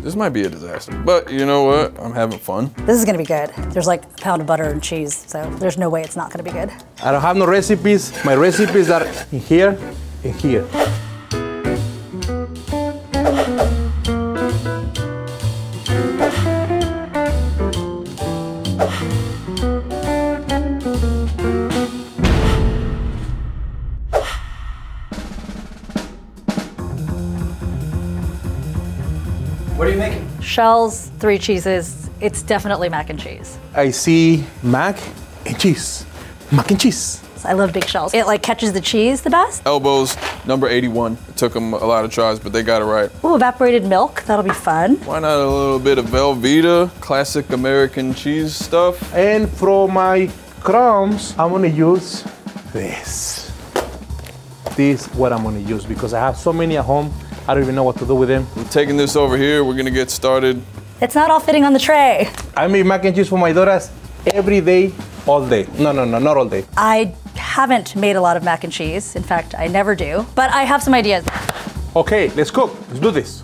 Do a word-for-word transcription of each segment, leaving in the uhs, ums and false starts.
This might be a disaster, but you know what? I'm having fun. This is gonna be good. There's like a pound of butter and cheese, so there's no way it's not gonna be good. I don't have no recipes. My recipes are in here and here. What are you making? Shells, three cheeses. It's definitely mac and cheese. I see mac and cheese. Mac and cheese. I love big shells. It like catches the cheese the best. Elbows, number eighty-one. It took them a lot of tries, but they got it right. Ooh, evaporated milk. That'll be fun. Why not a little bit of Velveeta, classic American cheese stuff. And for my crumbs, I'm gonna use this. This is what I'm gonna use because I have so many at home. I don't even know what to do with them. I'm taking this over here. We're gonna get started. It's not all fitting on the tray. I make mac and cheese for my daughters every day, all day. No, no, no, not all day. I haven't made a lot of mac and cheese. In fact, I never do, but I have some ideas. Okay, let's cook. Let's do this.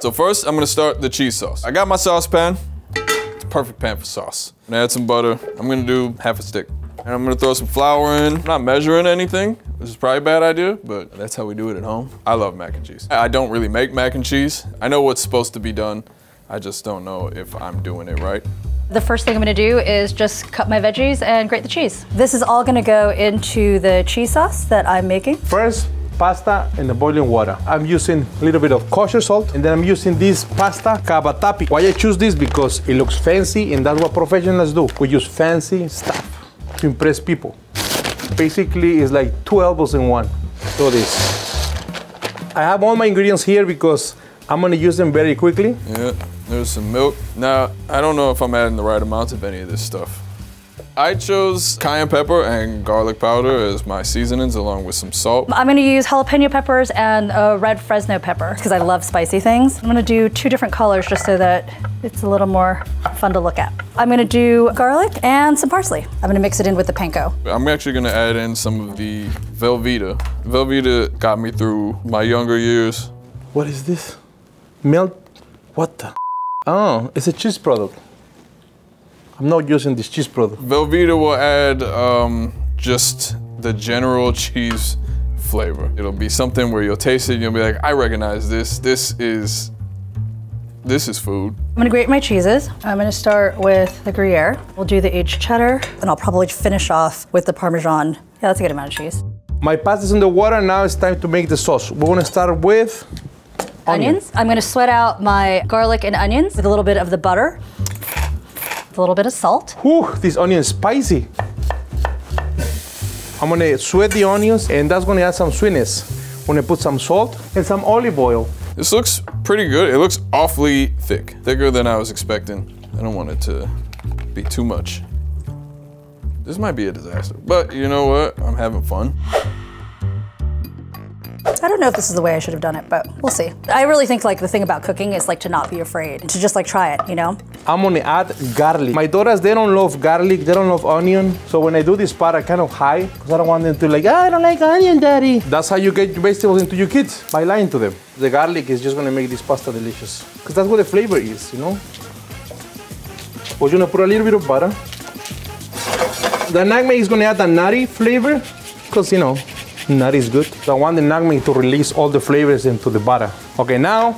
So first, I'm gonna start the cheese sauce. I got my saucepan. It's a perfect pan for sauce. I'm gonna add some butter. I'm gonna do half a stick. And I'm gonna throw some flour in. I'm not measuring anything. This is probably a bad idea, but that's how we do it at home. I love mac and cheese. I don't really make mac and cheese. I know what's supposed to be done. I just don't know if I'm doing it right. The first thing I'm gonna do is just cut my veggies and grate the cheese. This is all gonna go into the cheese sauce that I'm making. First, pasta in the boiling water. I'm using a little bit of kosher salt, and then I'm using this pasta cavatappi. Why I choose this? Because it looks fancy, and that's what professionals do. We use fancy stuff to impress people. Basically, it's like two elbows in one. So this. I have all my ingredients here because I'm gonna use them very quickly. Yeah, there's some milk. Now, I don't know if I'm adding the right amount of any of this stuff. I chose cayenne pepper and garlic powder as my seasonings along with some salt. I'm gonna use jalapeno peppers and a red Fresno pepper because I love spicy things. I'm gonna do two different colors just so that it's a little more fun to look at. I'm gonna do garlic and some parsley. I'm gonna mix it in with the panko. I'm actually gonna add in some of the Velveeta. Velveeta got me through my younger years. What is this? Melt, what the? Oh, it's a cheese product. I'm not using this cheese product. Velveeta will add um, just the general cheese flavor. It'll be something where you'll taste it and you'll be like, I recognize this. This is, this is food. I'm gonna grate my cheeses. I'm gonna start with the Gruyere. We'll do the aged cheddar and I'll probably finish off with the Parmesan. Yeah, that's a good amount of cheese. My pasta's in the water. Now it's time to make the sauce. We're gonna start with onions. onions. I'm gonna sweat out my garlic and onions with a little bit of the butter. A little bit of salt. Whew, this onion is spicy. I'm gonna sweat the onions and that's gonna add some sweetness. I'm gonna put some salt and some olive oil. This looks pretty good. It looks awfully thick, thicker than I was expecting. I don't want it to be too much. This might be a disaster, but you know what? I'm having fun. I don't know if this is the way I should have done it, but we'll see. I really think like the thing about cooking is like to not be afraid, to just like try it, you know? I'm gonna add garlic. My daughters, they don't love garlic, they don't love onion. So when I do this part, I kind of hide, because I don't want them to like, oh, I don't like onion, daddy. That's how you get vegetables into your kids, by lying to them. The garlic is just gonna make this pasta delicious, because that's what the flavor is, you know? We're gonna put a little bit of butter. The nutmeg is gonna add a nutty flavor, because you know, nut is good. So I want the nutmeg to release all the flavors into the butter. Okay, now,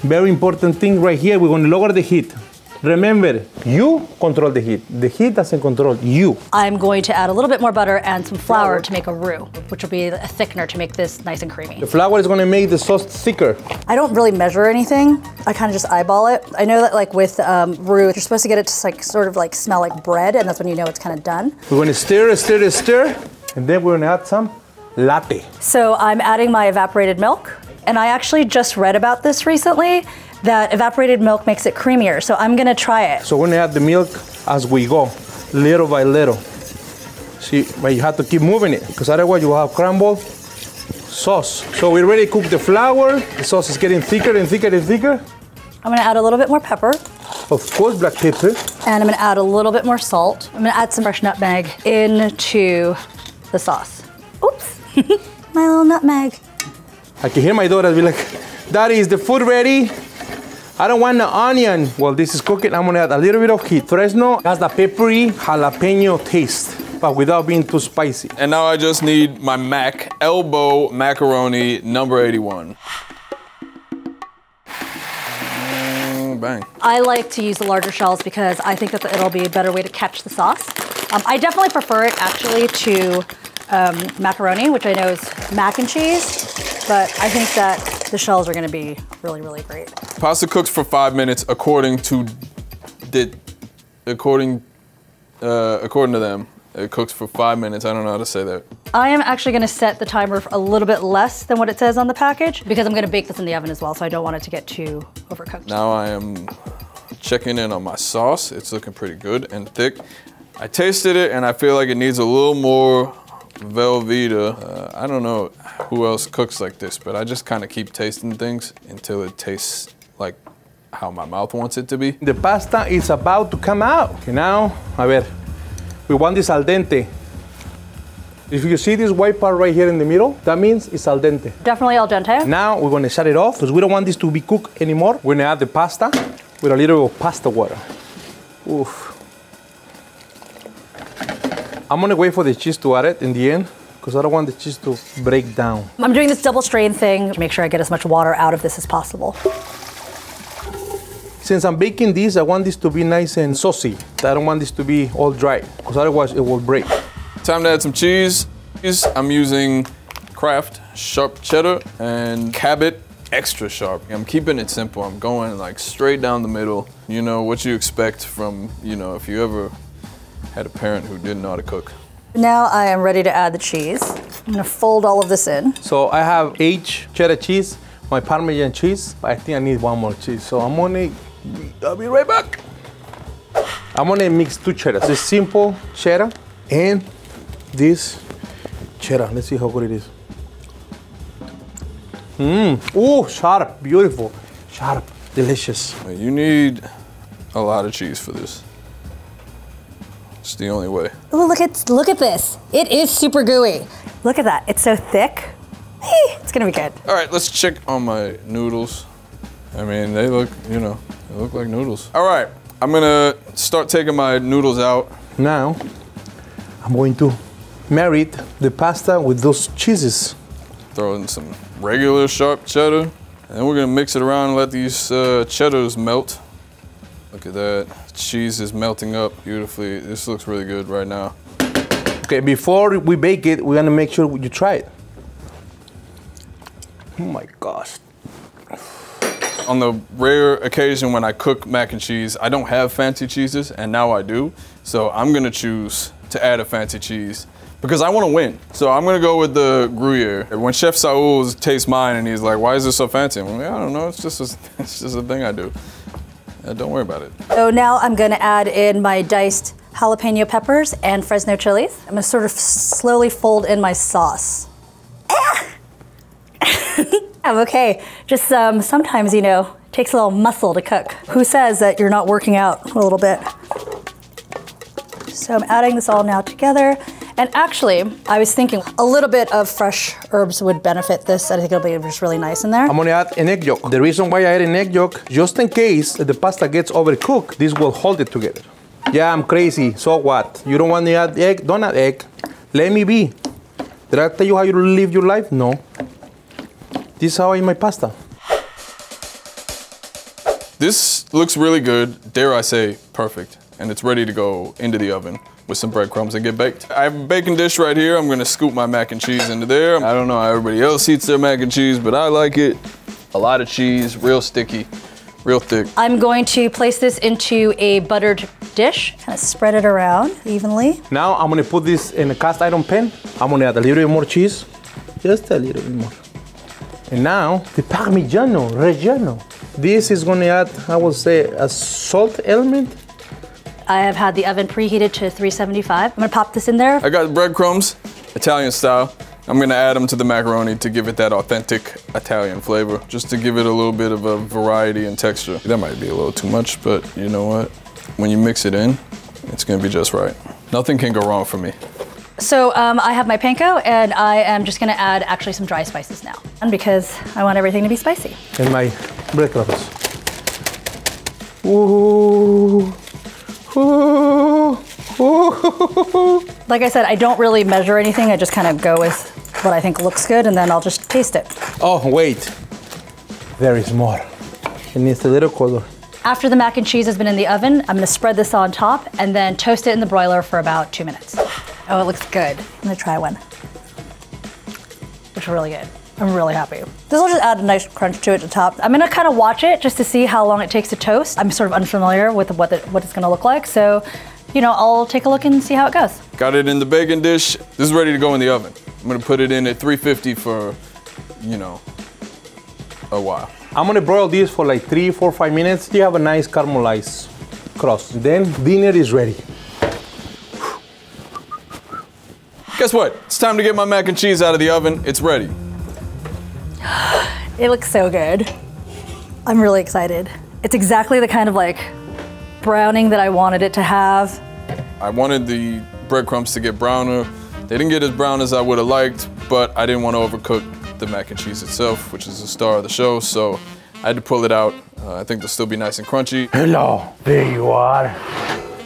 very important thing right here, we're gonna lower the heat. Remember, you control the heat. The heat doesn't control you. I'm going to add a little bit more butter and some flour, flour to make a roux, which will be a thickener to make this nice and creamy. The flour is gonna make the sauce thicker. I don't really measure anything. I kind of just eyeball it. I know that like with um, roux, you're supposed to get it to like, sort of like smell like bread, and that's when you know it's kind of done. We're gonna stir, stir, stir, and then we're gonna add some latte. So I'm adding my evaporated milk, and I actually just read about this recently, that evaporated milk makes it creamier, so I'm gonna try it. So we're gonna add the milk as we go, little by little. See, but you have to keep moving it, because otherwise you will have crumbled sauce. So we already cooked the flour, the sauce is getting thicker and thicker and thicker. I'm gonna add a little bit more pepper. Of course, black pepper. And I'm gonna add a little bit more salt. I'm gonna add some fresh nutmeg into the sauce. Oops, my little nutmeg. I can hear my daughter be like, That is the food ready. I don't want the onion. Well, this is cooking. I'm gonna add a little bit of heat. Fresno has the peppery jalapeno taste, but without being too spicy. And now I just need my mac, elbow macaroni number eighty-one. Mm, bang. I like to use the larger shells because I think that it'll be a better way to catch the sauce. Um, I definitely prefer it actually to um, macaroni, which I know is mac and cheese, but I think that the shells are gonna be really, really great. Pasta cooks for five minutes according to, did, according, uh, according to them. It cooks for five minutes. I don't know how to say that. I am actually gonna set the timer a little bit less than what it says on the package because I'm gonna bake this in the oven as well, so I don't want it to get too overcooked. Now I am checking in on my sauce. It's looking pretty good and thick. I tasted it and I feel like it needs a little more Velveeta. Uh, I don't know who else cooks like this, but I just kind of keep tasting things until it tastes like how my mouth wants it to be. The pasta is about to come out. Okay, now, a ver, we want this al dente. If you see this white part right here in the middle, that means it's al dente. Definitely al dente. Now we're gonna shut it off because we don't want this to be cooked anymore. We're gonna add the pasta with a little of pasta water. Oof. I'm gonna wait for the cheese to add it in the end because I don't want the cheese to break down. I'm doing this double strain thing to make sure I get as much water out of this as possible. Since I'm baking this, I want this to be nice and saucy. I don't want this to be all dry because otherwise it will break. Time to add some cheese. I'm using Kraft sharp cheddar and Cabot extra sharp. I'm keeping it simple. I'm going like straight down the middle. You know what you expect from, you know, if you ever had a parent who didn't know how to cook. Now I am ready to add the cheese. I'm gonna fold all of this in. So I have H cheddar cheese, my Parmesan cheese. I think I need one more cheese. So I'm gonna, I'll be right back. I'm gonna mix two cheddars. This simple cheddar and this cheddar. Let's see how good it is. Mmm, ooh, sharp, beautiful. Sharp, delicious. You need a lot of cheese for this. It's the only way. Ooh, look at, look at this. It is super gooey. Look at that, it's so thick. Hey, it's gonna be good. All right, let's check on my noodles. I mean, they look, you know, they look like noodles. All right, I'm gonna start taking my noodles out. Now, I'm going to marinate the pasta with those cheeses. Throw in some regular sharp cheddar, and then we're gonna mix it around and let these uh, cheddars melt. Look at that, cheese is melting up beautifully. This looks really good right now. Okay, before we bake it, we're gonna make sure you try it. Oh my gosh. On the rare occasion when I cook mac and cheese, I don't have fancy cheeses, and now I do. So I'm gonna choose to add a fancy cheese because I wanna win. So I'm gonna go with the Gruyere. When Chef Saul tastes mine and he's like, why is this so fancy? I'm like, I don't know, it's just a, it's just a thing I do. Uh, don't worry about it. So now I'm gonna add in my diced jalapeno peppers and Fresno chilies. I'm gonna sort of slowly fold in my sauce. Ah! I'm okay. Just um, sometimes, you know, it takes a little muscle to cook. Who says that you're not working out a little bit? So I'm adding this all now together. And actually, I was thinking a little bit of fresh herbs would benefit this. I think it'll be just really nice in there. I'm gonna add an egg yolk. The reason why I add an egg yolk, just in case the pasta gets overcooked, this will hold it together. Yeah, I'm crazy, so what? You don't want to add egg? Don't add egg. Let me be. Did I tell you how you live your life? No. This is how I eat my pasta. This looks really good, dare I say, perfect. And it's ready to go into the oven with some breadcrumbs and get baked. I have a baking dish right here. I'm gonna scoop my mac and cheese into there. I don't know how everybody else eats their mac and cheese, but I like it. A lot of cheese, real sticky, real thick. I'm going to place this into a buttered dish, kind of spread it around evenly. Now I'm gonna put this in a cast iron pan. I'm gonna add a little bit more cheese, just a little bit more. And now the Parmigiano Reggiano. This is gonna add, I would say, a salt element. I have had the oven preheated to three seventy-five. I'm gonna pop this in there. I got breadcrumbs, Italian style. I'm gonna add them to the macaroni to give it that authentic Italian flavor, just to give it a little bit of a variety and texture. That might be a little too much, but you know what? When you mix it in, it's gonna be just right. Nothing can go wrong for me. So um, I have my panko, and I am just gonna add actually some dry spices now, and because I want everything to be spicy. And my bread crumbs. Ooh. Ooh. Ooh. Like I said, I don't really measure anything. I just kind of go with what I think looks good, and then I'll just taste it. Oh, wait. There is more. It needs a little color. After the mac and cheese has been in the oven, I'm gonna spread this on top and then toast it in the broiler for about two minutes. Oh, it looks good. I'm gonna try one. It's really good. I'm really happy. This will just add a nice crunch to it at the top. I'm gonna kind of watch it just to see how long it takes to toast. I'm sort of unfamiliar with what, the, what it's gonna look like, so you know, I'll take a look and see how it goes. Got it in the baking dish. This is ready to go in the oven. I'm gonna put it in at three fifty for, you know, a while. I'm gonna broil this for like three, four, five minutes. You have a nice caramelized crust. Then dinner is ready. Guess what? It's time to get my mac and cheese out of the oven. It's ready. It looks so good. I'm really excited. It's exactly the kind of like browning that I wanted it to have. I wanted the breadcrumbs to get browner. They didn't get as brown as I would have liked, but I didn't want to overcook the mac and cheese itself, which is the star of the show, so I had to pull it out. Uh, I think they'll still be nice and crunchy. Hello, there you are.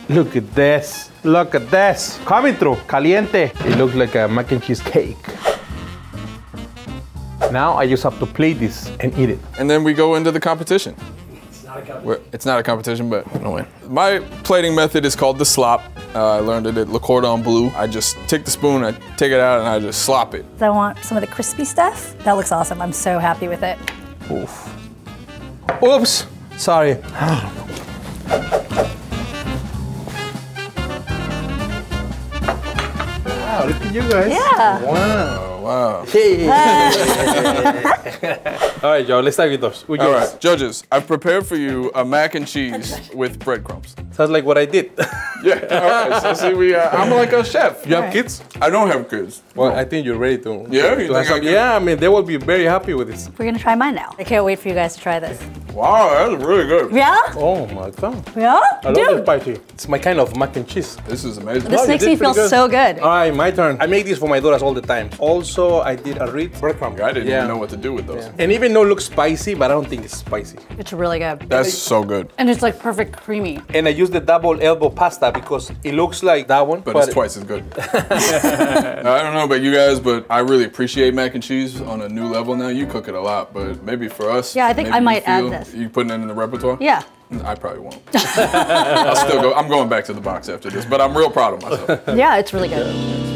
Look at this, look at this. Coming through, caliente. It looks like a mac and cheese cake. Now I just have to plate this and eat it. And then we go into the competition. It's not a competition. We're, it's not a competition, but I'm gonna win. My plating method is called the slop. Uh, I learned it at Le Cordon Bleu. I just take the spoon, I take it out, and I just slop it. I want some of the crispy stuff. That looks awesome. I'm so happy with it. Oof. Oops, sorry. Wow, look at you guys. Yeah. Wow, wow. Hey. All right, Joe, let's start with those. All right, judges, I've prepared for you a mac and cheese with breadcrumbs. Sounds like what I did. Yeah, all right, so see, we, uh, I'm like a chef. You all have right. kids? I don't have kids. Well, no. I think you're ready to. Yeah, to have I yeah, I mean, they will be very happy with this. We're gonna try mine now. I can't wait for you guys to try this. Wow, that's really good. Yeah? Oh my God. Yeah? I love Dude. this party. It's my kind of mac and cheese. This is amazing. This oh, makes me feel good. so good. All right, my turn. I make these for my daughters all the time. Also, I did a Ritz breadcrumb. I didn't yeah. even know what to do with those. Yeah. And even though it looks spicy, but I don't think it's spicy. It's really good. That's it's, so good. And it's like perfect creamy. And I use the double elbow pasta because it looks like that one. But, but it's it. twice as good. Now, I don't know about you guys, but I really appreciate mac and cheese on a new level now. You cook it a lot, but maybe for us. Yeah, I think I might add this. You putting it in the repertoire? Yeah. I probably won't. I'll still go. I'm going back to the box after this, but I'm real proud of myself. Yeah, it's really good.